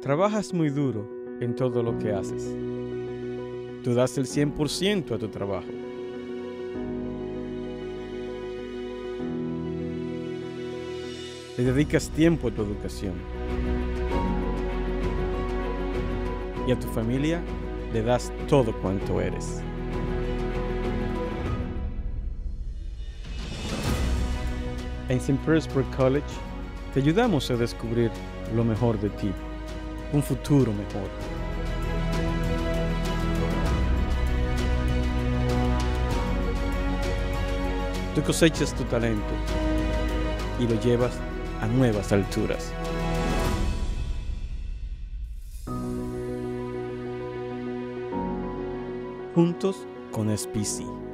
Trabajas muy duro en todo lo que haces. Tú das el 100% a tu trabajo. Le dedicas tiempo a tu educación. Y a tu familia le das todo cuanto eres. En St. Petersburg College te ayudamos a descubrir lo mejor de ti, un futuro mejor. Tú cosechas tu talento y lo llevas a nuevas alturas. Juntos con SPC.